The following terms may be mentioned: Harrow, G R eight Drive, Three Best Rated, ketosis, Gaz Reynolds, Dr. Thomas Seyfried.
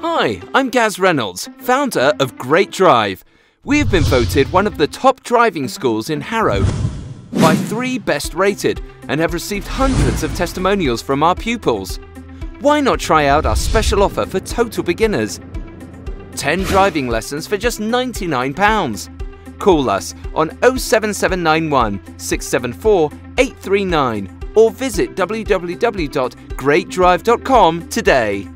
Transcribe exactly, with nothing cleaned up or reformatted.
Hi, I'm Gaz Reynolds, founder of G R eight Drive. We have been voted one of the top driving schools in Harrow by Three Best Rated and have received hundreds of testimonials from our pupils. Why not try out our special offer for total beginners? ten driving lessons for just ninety-nine pounds. Call us on oh seven seven nine one, six seven four, eight three nine or visit w w w dot g r eight drive dot com today.